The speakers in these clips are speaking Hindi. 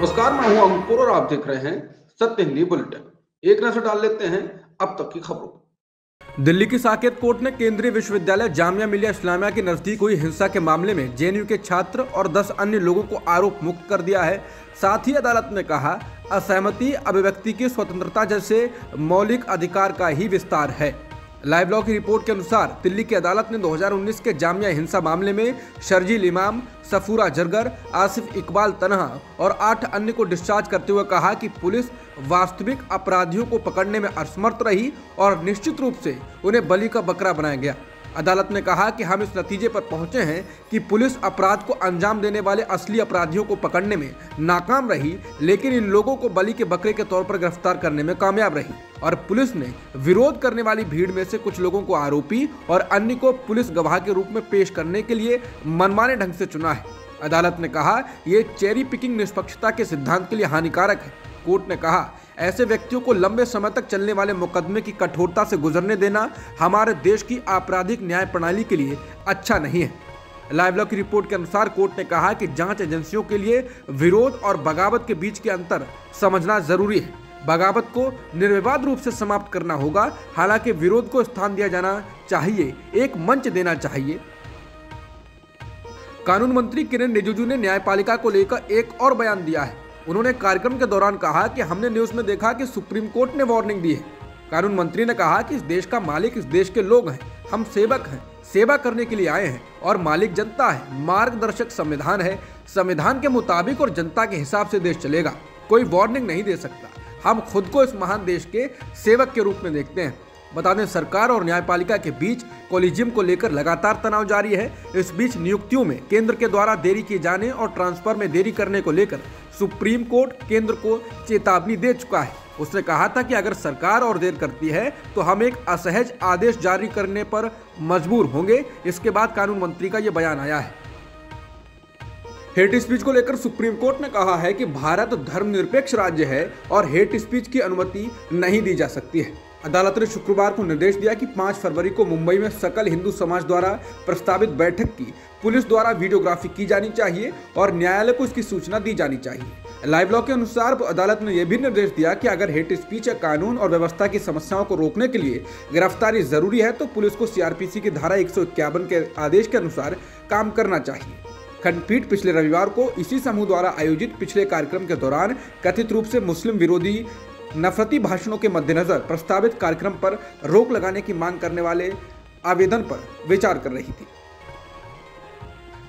नमस्कार, मैं हूं अंकुर और आप देख रहे हैं सत्य हिंदी बुलेटिन। एक नजर डाल लेते हैं अब तक की खबरों। दिल्ली की साकेत कोर्ट ने केंद्रीय विश्वविद्यालय जामिया मिलिया इस्लामिया के नजदीक हुई हिंसा के मामले में जेएनयू के छात्र और 10 अन्य लोगों को आरोप मुक्त कर दिया है। साथ ही अदालत ने कहा, असहमति अभिव्यक्ति की स्वतंत्रता जैसे मौलिक अधिकार का ही विस्तार है। लाइव ब्लॉग की रिपोर्ट के अनुसार दिल्ली की अदालत ने 2019 के जामिया हिंसा मामले में शर्जील इमाम, सफूरा जरगर, आसिफ इकबाल तनहा और 8 अन्य को डिस्चार्ज करते हुए कहा कि पुलिस वास्तविक अपराधियों को पकड़ने में असमर्थ रही और निश्चित रूप से उन्हें बलि का बकरा बनाया गया। अदालत ने कहा कि हम इस नतीजे पर पहुंचे हैं कि पुलिस अपराध को अंजाम देने वाले असली अपराधियों को पकड़ने में नाकाम रही, लेकिन इन लोगों को बलि के बकरे के तौर पर गिरफ्तार करने में कामयाब रही और पुलिस ने विरोध करने वाली भीड़ में से कुछ लोगों को आरोपी और अन्य को पुलिस गवाह के रूप में पेश करने के लिए मनमाने ढंग से चुना है। अदालत ने कहा ये चेरी पिकिंग निष्पक्षता के सिद्धांत के लिए हानिकारक है। कोर्ट ने कहा ऐसे व्यक्तियों को लंबे समय तक चलने वाले मुकदमे की कठोरता से गुजरने देना हमारे देश की आपराधिक न्याय प्रणाली के लिए अच्छा नहीं है। लाइव ब्लॉग की रिपोर्ट के अनुसार कोर्ट ने कहा कि जांच एजेंसियों के लिए विरोध और बगावत के बीच के अंतर समझना जरूरी है। बगावत को निर्विवाद रूप से समाप्त करना होगा, हालांकि विरोध को स्थान दिया जाना चाहिए, एक मंच देना चाहिए। कानून मंत्री किरेन रिजिजू ने न्यायपालिका को लेकर एक और बयान दिया है। उन्होंने कार्यक्रम के दौरान कहा कि हमने न्यूज में देखा कि सुप्रीम कोर्ट ने वार्निंग दी है। कानून मंत्री ने कहा कि इस देश का मालिक इस देश के लोग हैं, हम सेवक हैं, सेवा करने के लिए आए हैं और मालिक जनता है। मार्गदर्शक संविधान है, संविधान के मुताबिक और जनता के हिसाब से देश चलेगा। कोई वार्निंग नहीं दे सकता। हम खुद को इस महान देश के सेवक के रूप में देखते हैं। बता दें, सरकार और न्यायपालिका के बीच कोलिजियम को लेकर लगातार तनाव जारी है। इस बीच नियुक्तियों में केंद्र के द्वारा देरी किए जाने और ट्रांसफर में देरी करने को लेकर सुप्रीम कोर्ट केंद्र को चेतावनी दे चुका है। उसने कहा था कि अगर सरकार और देर करती है तो हम एक असहज आदेश जारी करने पर मजबूर होंगे। इसके बाद कानून मंत्री का ये बयान आया है। हेट स्पीच को लेकर सुप्रीम कोर्ट ने कहा है कि भारत धर्मनिरपेक्ष राज्य है और हेट स्पीच की अनुमति नहीं दी जा सकती है। अदालत ने शुक्रवार को निर्देश दिया कि 5 फरवरी को मुंबई में सकल हिंदू समाज द्वारा प्रस्तावित बैठक की पुलिस द्वारा वीडियोग्राफी की जानी चाहिए और न्यायालय को इसकी सूचना दी जानी चाहिए। लाइव लॉ के अनुसार अदालत ने यह भी निर्देश दिया कि अगर हेट स्पीच या कानून और व्यवस्था की समस्याओं को रोकने के लिए गिरफ्तारी जरूरी है तो पुलिस को CRPC की धारा 151 के आदेश के अनुसार काम करना चाहिए। खंडपीठ पिछले रविवार को इसी समूह द्वारा आयोजित पिछले कार्यक्रम के दौरान कथित रूप से मुस्लिम विरोधी नफरती भाषणों के मद्देनजर प्रस्तावित कार्यक्रम पर रोक लगाने की मांग करने वाले आवेदन पर विचार कर रही थी।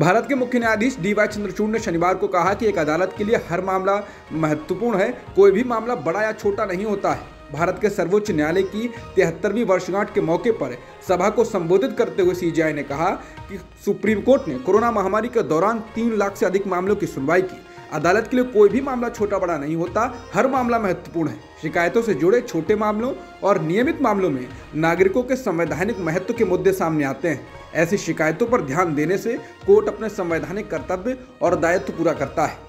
भारत के मुख्य न्यायाधीश DY चंद्रचूड़ ने शनिवार को कहा कि एक अदालत के लिए हर मामला महत्वपूर्ण है, कोई भी मामला बड़ा या छोटा नहीं होता है। भारत के सर्वोच्च न्यायालय की 73वीं वर्षगांठ के मौके पर सभा को संबोधित करते हुए CJI ने कहा कि सुप्रीम कोर्ट ने कोरोना महामारी के दौरान 3 लाख से अधिक मामलों की सुनवाई की। अदालत के लिए कोई भी मामला छोटा बड़ा नहीं होता, हर मामला महत्वपूर्ण है। शिकायतों से जुड़े छोटे मामलों और नियमित मामलों में नागरिकों के संवैधानिक महत्व के मुद्दे सामने आते हैं। ऐसी शिकायतों पर ध्यान देने से कोर्ट अपने संवैधानिक कर्तव्य और दायित्व पूरा करता है।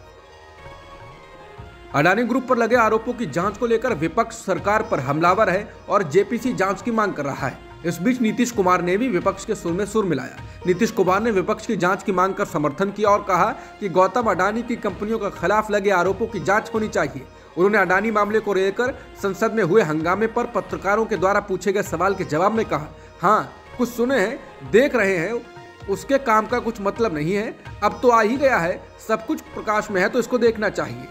अडानी ग्रुप पर लगे आरोपों की जांच को लेकर विपक्ष सरकार पर हमलावर है और JPC जांच की मांग कर रहा है। इस बीच नीतीश कुमार ने भी विपक्ष के सुर में सुर मिलाया। नीतीश कुमार ने विपक्ष की जांच की मांग कर समर्थन किया और कहा कि गौतम अडानी की कंपनियों के खिलाफ लगे आरोपों की जांच होनी चाहिए। उन्होंने अडानी मामले को लेकर संसद में हुए हंगामे पर पत्रकारों के द्वारा पूछे गए सवाल के जवाब में कहा, हाँ कुछ सुने हैं, देख रहे हैं, उसके काम का कुछ मतलब नहीं है, अब तो आ ही गया है, सब कुछ प्रकाश में है तो इसको देखना चाहिए।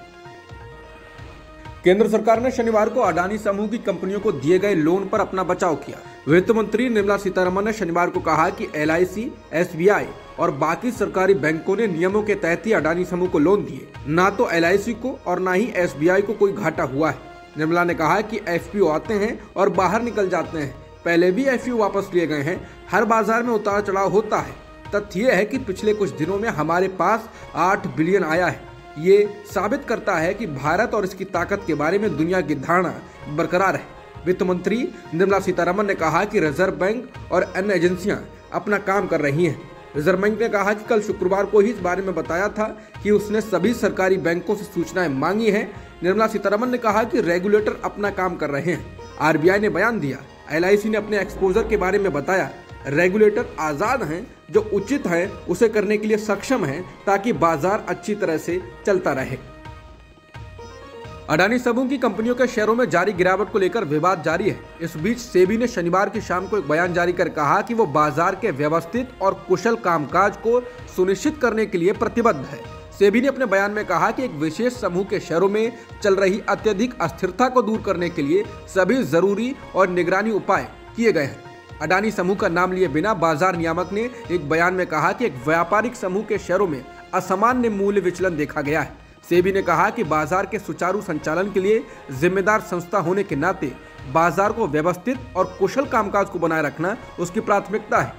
केंद्र सरकार ने शनिवार को अडानी समूह की कंपनियों को दिए गए लोन पर अपना बचाव किया। वित्त मंत्री निर्मला सीतारमण ने शनिवार को कहा कि LIC, SBI और बाकी सरकारी बैंकों ने नियमों के तहत ही अडानी समूह को लोन दिए। ना तो LIC को और ना ही SBI को कोई घाटा हुआ है। निर्मला ने कहा कि FPO आते हैं और बाहर निकल जाते हैं, पहले भी FPO वापस लिए गए हैं। हर बाजार में उतार चढ़ाव होता है। तथ्य यह है कि पिछले कुछ दिनों में हमारे पास 8 बिलियन आया है। ये साबित करता है कि भारत और इसकी ताकत के बारे में दुनिया की धारणा बरकरार है। वित्त मंत्री निर्मला सीतारमण ने कहा कि रिजर्व बैंक और अन्य एजेंसियां अपना काम कर रही हैं। रिजर्व बैंक ने कहा कि कल शुक्रवार को ही इस बारे में बताया था कि उसने सभी सरकारी बैंकों से सूचनाएं मांगी हैं। निर्मला सीतारमण ने कहा कि रेगुलेटर अपना काम कर रहे हैं। RBI ने बयान दिया, LIC ने अपने एक्सपोजर के बारे में बताया। रेगुलेटर आज़ाद हैं, जो उचित है उसे करने के लिए सक्षम हैं ताकि बाजार अच्छी तरह से चलता रहे। अडानी समूह की कंपनियों के शेयरों में जारी गिरावट को लेकर विवाद जारी है। इस बीच सेबी ने शनिवार की शाम को एक बयान जारी कर कहा कि वो बाजार के व्यवस्थित और कुशल कामकाज को सुनिश्चित करने के लिए प्रतिबद्ध है। सेबी ने अपने बयान में कहा कि एक विशेष समूह के शेयरों में चल रही अत्यधिक अस्थिरता को दूर करने के लिए सभी जरूरी और निगरानी उपाय किए गए हैं। अडानी समूह का नाम लिए बिना बाजार नियामक ने एक बयान में कहा कि एक व्यापारिक समूह के शेयरों में असामान्य मूल्य विचलन देखा गया है। सेबी ने कहा कि बाजार के सुचारू संचालन के लिए जिम्मेदार संस्था होने के नाते बाजार को व्यवस्थित और कुशल कामकाज को बनाए रखना उसकी प्राथमिकता है।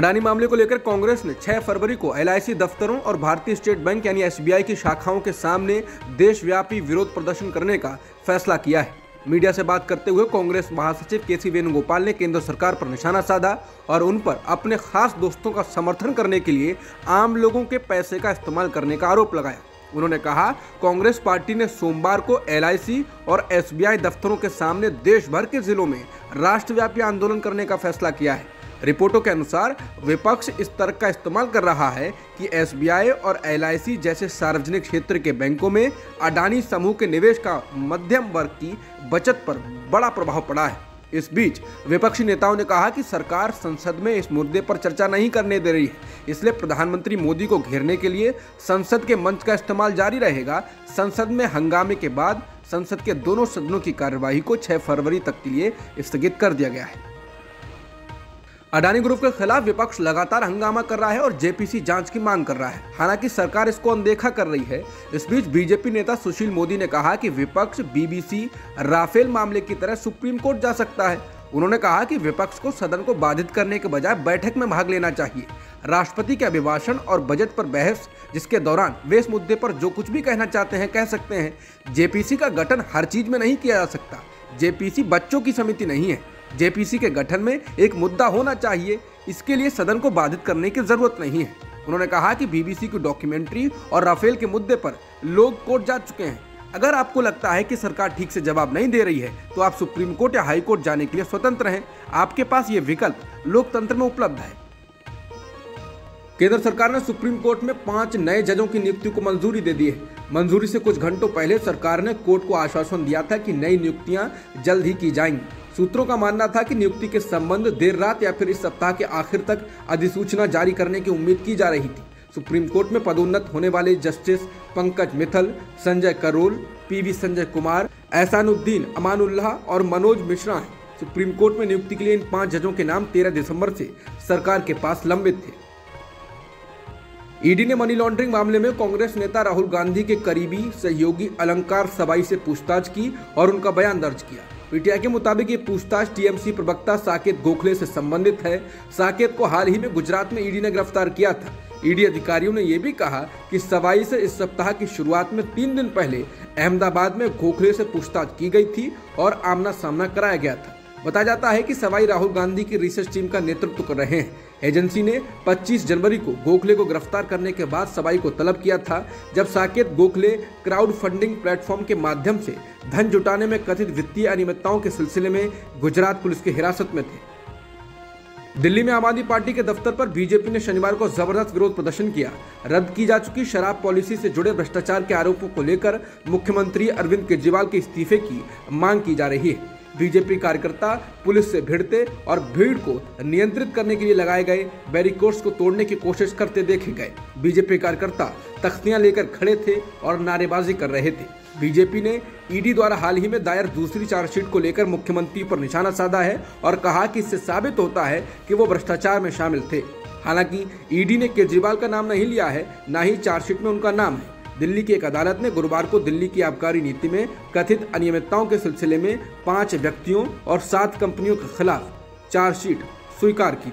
अडानी मामले को लेकर कांग्रेस ने 6 फरवरी को LIC दफ्तरों और भारतीय स्टेट बैंक यानी SBI की शाखाओं के सामने देशव्यापी विरोध प्रदर्शन करने का फैसला किया है। मीडिया से बात करते हुए कांग्रेस महासचिव KC वेणुगोपाल ने केंद्र सरकार पर निशाना साधा और उन पर अपने खास दोस्तों का समर्थन करने के लिए आम लोगों के पैसे का इस्तेमाल करने का आरोप लगाया। उन्होंने कहा, कांग्रेस पार्टी ने सोमवार को LIC और SBI दफ्तरों के सामने देश भर के जिलों में राष्ट्रव्यापी आंदोलन करने का फैसला किया है। रिपोर्टों के अनुसार विपक्ष इस तर्क का इस्तेमाल कर रहा है कि SBI और LIC जैसे सार्वजनिक क्षेत्र के बैंकों में अडानी समूह के निवेश का मध्यम वर्ग की बचत पर बड़ा प्रभाव पड़ा है। इस बीच विपक्षी नेताओं ने कहा कि सरकार संसद में इस मुद्दे पर चर्चा नहीं करने दे रही है, इसलिए प्रधानमंत्री मोदी को घेरने के लिए संसद के मंच का इस्तेमाल जारी रहेगा। संसद में हंगामे के बाद संसद के दोनों सदनों की कार्यवाही को 6 फरवरी तक के लिए स्थगित कर दिया गया है। अडानी ग्रुप के खिलाफ विपक्ष लगातार हंगामा कर रहा है और JPC जांच की मांग कर रहा है, हालांकि सरकार इसको अनदेखा कर रही है। इस बीच बीजेपी नेता सुशील मोदी ने कहा कि विपक्ष BBC राफेल मामले की तरह सुप्रीम कोर्ट जा सकता है। उन्होंने कहा कि विपक्ष को सदन को बाधित करने के बजाय बैठक में भाग लेना चाहिए। राष्ट्रपति के अभिभाषण और बजट पर बहस, जिसके दौरान वे इस मुद्दे पर जो कुछ भी कहना चाहते हैं कह सकते हैं। JPC का गठन हर चीज में नहीं किया जा सकता। JPC बच्चों की समिति नहीं है। JPC के गठन में एक मुद्दा होना चाहिए, इसके लिए सदन को बाधित करने की जरूरत नहीं है। उन्होंने कहा कि BBC की डॉक्यूमेंट्री और राफेल के मुद्दे पर लोग कोर्ट जा चुके हैं। अगर आपको लगता है कि सरकार ठीक से जवाब नहीं दे रही है तो आप सुप्रीम कोर्ट या हाई कोर्ट जाने के लिए स्वतंत्र हैं। आपके पास ये विकल्प लोकतंत्र में उपलब्ध है। केंद्र सरकार ने सुप्रीम कोर्ट में 5 नए जजों की नियुक्ति को मंजूरी दे दी है। मंजूरी से कुछ घंटों पहले सरकार ने कोर्ट को आश्वासन दिया था कि नई नियुक्तियां जल्द ही की जाएंगी। सूत्रों का मानना था कि नियुक्ति के संबंध देर रात या फिर इस सप्ताह के आखिर तक अधिसूचना जारी करने की उम्मीद की जा रही थी। सुप्रीम कोर्ट में पदोन्नत होने वाले जस्टिस पंकज मिथल, संजय करोल, पीवी संजय कुमार, एहसानुद्दीन अमानुल्लाह और मनोज मिश्रा हैं। सुप्रीम कोर्ट में नियुक्ति के लिए इन 5 जजों के नाम 13 दिसंबर से सरकार के पास लंबित थे। ईडी ने मनी लॉन्ड्रिंग मामले में कांग्रेस नेता राहुल गांधी के करीबी सहयोगी अलंकार सबाई से पूछताछ की और उनका बयान दर्ज किया। पीटीआई के मुताबिक ये पूछताछ TMC प्रवक्ता साकेत गोखले से संबंधित है। साकेत को हाल ही में गुजरात में ईडी ने गिरफ्तार किया था। ईडी अधिकारियों ने यह भी कहा कि सवाई से इस सप्ताह की शुरुआत में 3 दिन पहले अहमदाबाद में गोखले से पूछताछ की गई थी और आमना सामना कराया गया था। बताया जाता है कि सवाई राहुल गांधी की रिसर्च टीम का नेतृत्व कर रहे हैं। एजेंसी ने 25 जनवरी को गोखले को गिरफ्तार करने के बाद सवाई को तलब किया था, जब Saket Gokhale crowd funding platform के माध्यम से धन जुटाने में कथित वित्तीय अनियमितताओं के सिलसिले में गुजरात पुलिस की हिरासत में थे। दिल्ली में आम आदमी पार्टी के दफ्तर पर बीजेपी ने शनिवार को जबरदस्त विरोध प्रदर्शन किया। रद्द की जा चुकी शराब पॉलिसी से जुड़े भ्रष्टाचार के आरोपों को लेकर मुख्यमंत्री अरविंद केजरीवाल के इस्तीफे की मांग की जा रही है। बीजेपी कार्यकर्ता पुलिस से भिड़ते और भीड़ को नियंत्रित करने के लिए लगाए गए बैरिकेड्स को तोड़ने की कोशिश करते देखे गए। बीजेपी कार्यकर्ता तख्तियां लेकर खड़े थे और नारेबाजी कर रहे थे। बीजेपी ने ईडी द्वारा हाल ही में दायर दूसरी चार्जशीट को लेकर मुख्यमंत्री पर निशाना साधा है और कहा कि इससे साबित होता है कि वो भ्रष्टाचार में शामिल थे। हालांकि ईडी ने केजरीवाल का नाम नहीं लिया है, ना ही चार्जशीट में उनका नाम है। दिल्ली की एक अदालत ने गुरुवार को दिल्ली की आबकारी नीति में कथित अनियमितताओं के सिलसिले में 5 व्यक्तियों और 7 कंपनियों के खिलाफ चार्जशीट स्वीकार की।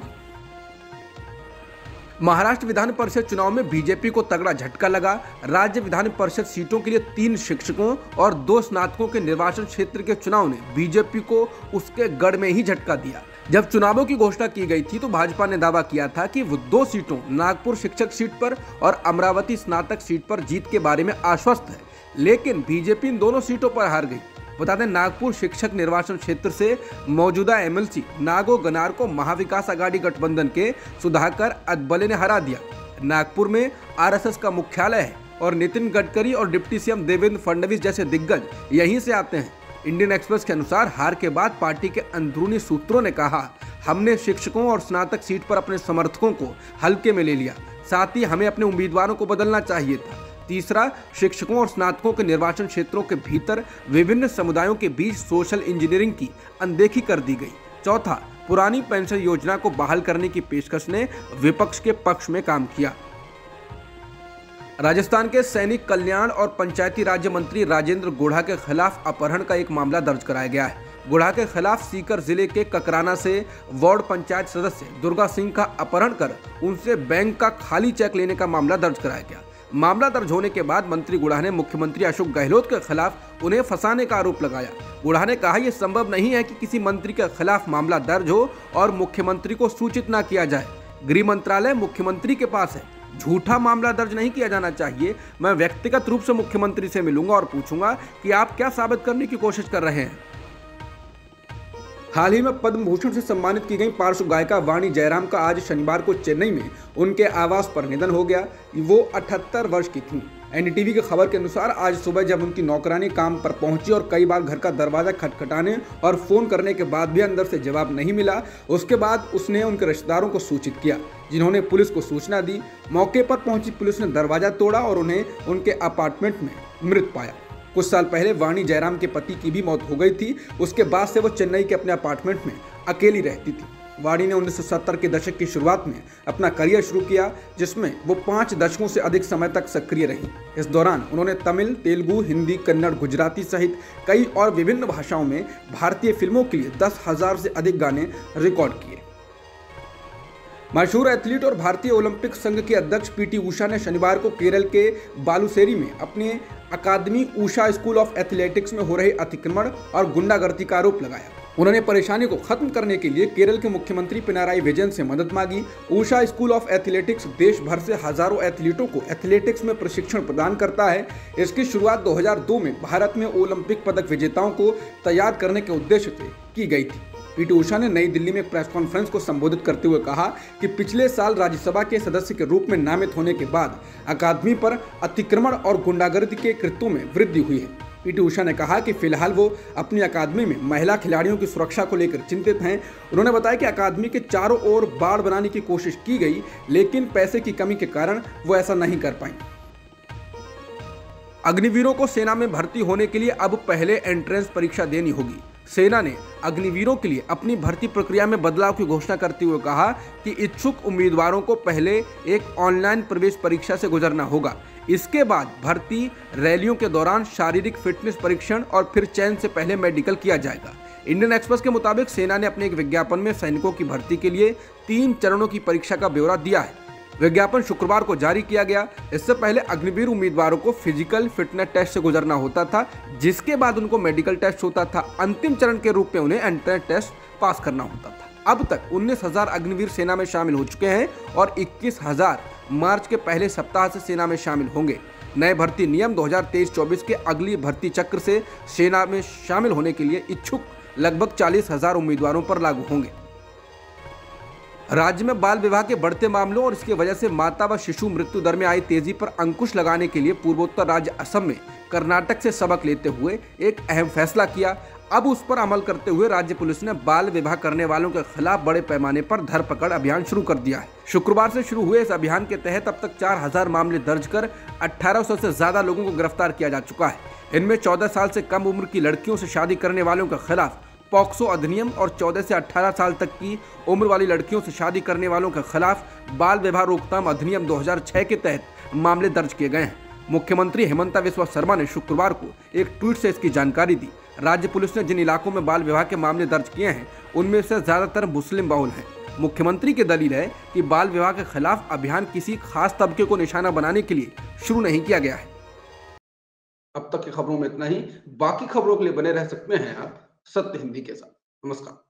महाराष्ट्र विधान परिषद चुनाव में बीजेपी को तगड़ा झटका लगा। राज्य विधान परिषद सीटों के लिए 3 शिक्षकों और 2 स्नातकों के निर्वाचन क्षेत्र के चुनाव ने बीजेपी को उसके गढ़ में ही झटका दिया। जब चुनावों की घोषणा की गई थी तो भाजपा ने दावा किया था कि वो 2 सीटों, नागपुर शिक्षक सीट पर और अमरावती स्नातक सीट पर जीत के बारे में आश्वस्त है, लेकिन बीजेपी इन दोनों सीटों पर हार गई। बता दें, नागपुर शिक्षक निर्वाचन क्षेत्र से मौजूदा MLC नागो गनार को महाविकास आघाड़ी गठबंधन के सुधाकर अदबले ने हरा दिया। नागपुर में RSS का मुख्यालय है। और नितिन गडकरी और डिप्टी सीएम देवेंद्र फडणवीस जैसे दिग्गज यहीं से आते हैं। इंडियन एक्सप्रेस के अनुसार हार के बाद पार्टी के अंदरूनी सूत्रों ने कहा, हमने शिक्षकों और स्नातक सीट पर अपने समर्थकों को हल्के में ले लिया, साथ ही हमें अपने उम्मीदवारों को बदलना चाहिए था। तीसरा, शिक्षकों और स्नातकों के निर्वाचन क्षेत्रों के भीतर विभिन्न समुदायों के बीच सोशल इंजीनियरिंग की अनदेखी कर दी गई। चौथा, पुरानी पेंशन योजना को बहाल करने की पेशकश ने विपक्ष के पक्ष में काम किया। राजस्थान के सैनिक कल्याण और पंचायती राज्य मंत्री राजेंद्र गुढ़ा के खिलाफ अपहरण का एक मामला दर्ज कराया गया है। गुढ़ा के खिलाफ सीकर जिले के ककराना से वार्ड पंचायत सदस्य दुर्गा सिंह का अपहरण कर उनसे बैंक का खाली चेक लेने का मामला दर्ज कराया गया। मामला दर्ज होने के बाद मंत्री गुढ़ा ने मुख्यमंत्री अशोक गहलोत के खिलाफ उन्हें फंसाने का आरोप लगाया। गुढ़ा ने कहा, यह संभव नहीं है कि किसी मंत्री के खिलाफ मामला दर्ज हो और मुख्यमंत्री को सूचित न किया जाए। गृह मंत्रालय मुख्यमंत्री के पास है, झूठा मामला दर्ज नहीं किया जाना चाहिए। मैं व्यक्तिगत रूप से मुख्यमंत्री से मिलूंगा और पूछूंगा कि आप क्या साबित करने की कोशिश कर रहे हैं। हाल ही में पद्म भूषण से सम्मानित की गई पार्श्व गायिका वाणी जयराम का आज शनिवार को चेन्नई में उनके आवास पर निधन हो गया। वो 78 वर्ष की थीं। एनडीटीवी की खबर के अनुसार आज सुबह जब उनकी नौकरानी काम पर पहुंची और कई बार घर का दरवाजा खटखटाने और फ़ोन करने के बाद भी अंदर से जवाब नहीं मिला, उसके बाद उसने उनके रिश्तेदारों को सूचित किया, जिन्होंने पुलिस को सूचना दी। मौके पर पहुंची पुलिस ने दरवाज़ा तोड़ा और उन्हें उनके अपार्टमेंट में मृत पाया। कुछ साल पहले वाणी जयराम के पति की भी मौत हो गई थी। उसके बाद से वो चेन्नई के अपने अपार्टमेंट में अकेली रहती थी। वाणी ने 1970 के दशक की शुरुआत में अपना करियर शुरू किया, जिसमें वो 5 दशकों से अधिक समय तक सक्रिय रही। इस दौरान उन्होंने तमिल, तेलुगु, हिंदी, कन्नड़, गुजराती सहित कई और विभिन्न भाषाओं में भारतीय फिल्मों के लिए 10,000 से अधिक गाने रिकॉर्ड किए। मशहूर एथलीट और भारतीय ओलंपिक संघ के अध्यक्ष पीटी उषा ने शनिवार को केरल के बालुसेरी में अपने अकादमी उषा स्कूल ऑफ एथलेटिक्स में हो रहे अतिक्रमण और गुंडागर्दी का आरोप लगाया। उन्होंने परेशानी को खत्म करने के लिए केरल के मुख्यमंत्री पिनाराई विजयन से मदद मांगी। उषा स्कूल ऑफ एथलेटिक्स देश भर से हजारों एथलीटों को एथलेटिक्स में प्रशिक्षण प्रदान करता है। इसकी शुरुआत 2002 में भारत में ओलंपिक पदक विजेताओं को तैयार करने के उद्देश्य से की गई थी। पीटी उषा ने नई दिल्ली में प्रेस कॉन्फ्रेंस को संबोधित करते हुए कहा कि पिछले साल राज्यसभा के सदस्य के रूप में नामित होने के बाद अकादमी पर अतिक्रमण और गुंडागर्दी के कृत्यों में वृद्धि हुई है। पीटी उषा ने कहा कि फिलहाल वो अपनी अकादमी में महिला खिलाड़ियों की सुरक्षा को लेकर चिंतित हैं। उन्होंने बताया कि अकादमी के चारों ओर बाड़ बनाने की कोशिश की गई, लेकिन पैसे की कमी के कारण वो ऐसा नहीं कर पाई। अग्निवीरों को सेना में भर्ती होने के लिए अब पहले एंट्रेंस परीक्षा देनी होगी। सेना ने अग्निवीरों के लिए अपनी भर्ती प्रक्रिया में बदलाव की घोषणा करते हुए कहा कि इच्छुक उम्मीदवारों को पहले एक ऑनलाइन प्रवेश परीक्षा से गुजरना होगा। इसके बाद भर्ती रैलियों के दौरान शारीरिक फिटनेस परीक्षण और फिर चयन से पहले मेडिकल किया जाएगा। इंडियन एक्सप्रेस के मुताबिक सेना ने अपने एक विज्ञापन में सैनिकों की भर्ती के लिए 3 चरणों की परीक्षा का ब्यौरा दिया है। विज्ञापन शुक्रवार को जारी किया गया। इससे पहले अग्निवीर उम्मीदवारों को फिजिकल फिटनेस टेस्ट से गुजरना होता था, जिसके बाद उनको मेडिकल टेस्ट होता था। अंतिम चरण के रूप में उन्हें एंट्रेंस टेस्ट पास करना होता था। अब तक 19,000 अग्निवीर सेना में शामिल हो चुके हैं और 21,000 मार्च के पहले सप्ताह से सेना में शामिल होंगे। नए भर्ती नियम 2023-24 के अगली भर्ती चक्र से सेना में शामिल होने के लिए इच्छुक लगभग 40,000 उम्मीदवारों पर लागू होंगे। राज्य में बाल विवाह के बढ़ते मामलों और इसकी वजह से माता व शिशु मृत्यु दर में आई तेजी पर अंकुश लगाने के लिए पूर्वोत्तर राज्य असम में कर्नाटक से सबक लेते हुए एक अहम फैसला किया। अब उस पर अमल करते हुए राज्य पुलिस ने बाल विवाह करने वालों के खिलाफ बड़े पैमाने पर धरपकड़ अभियान शुरू कर दिया है। शुक्रवार से शुरू हुए इस अभियान के तहत अब तक 4,000 मामले दर्ज कर 1,800 से ज्यादा लोगों को गिरफ्तार किया जा चुका है। इनमें 14 साल से कम उम्र की लड़कियों से शादी करने वालों के खिलाफ पॉक्सो अधिनियम और 14 से 18 साल तक की उम्र वाली लड़कियों से शादी करने वालों के खिलाफ बाल विवाह रोकथाम अधिनियम 2006 के तहत मामले दर्ज किए गए हैं। मुख्यमंत्री हिमंता शर्मा ने शुक्रवार को एक ट्वीट से इसकी जानकारी दी। राज्य पुलिस ने जिन इलाकों में बाल विवाह के मामले दर्ज किए हैं उनमें से ज्यादातर मुस्लिम बहुल हैं। मुख्यमंत्री की दलील है कि बाल विवाह के खिलाफ अभियान किसी खास तबके को निशाना बनाने के लिए शुरू नहीं किया गया है। अब तक की खबरों में इतना ही। बाकी खबरों के लिए बने रह सकते हैं आप सत्य हिंदी के साथ। नमस्कार।